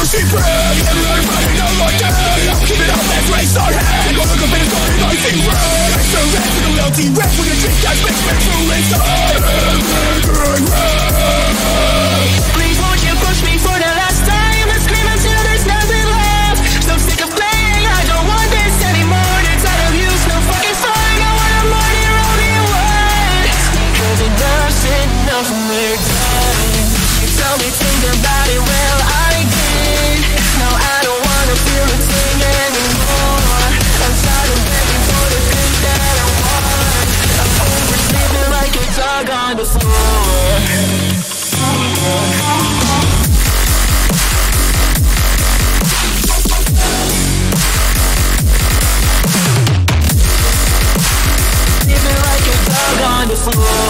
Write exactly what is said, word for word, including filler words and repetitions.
mercy free. Everyone fighting no more dead. Keep it up, let's raise our head. Go look up in a story, I see red. I surrender to the loyalty rest. We're gonna drink that bitch, we're true inside. Please won't you push me for the last time and scream until there's nothing left. So I'm sick of playing, I don't want this anymore. It's out of use, no fucking fun. I want a morning rolling one, cause it doesn't know from where it dies. You tell me think about it, well I did. No, I don't wanna feel a thing anymore. I'm tired of begging for the things that I want. I'm over sleeping like a dog on the floor. Like a dog on the floor.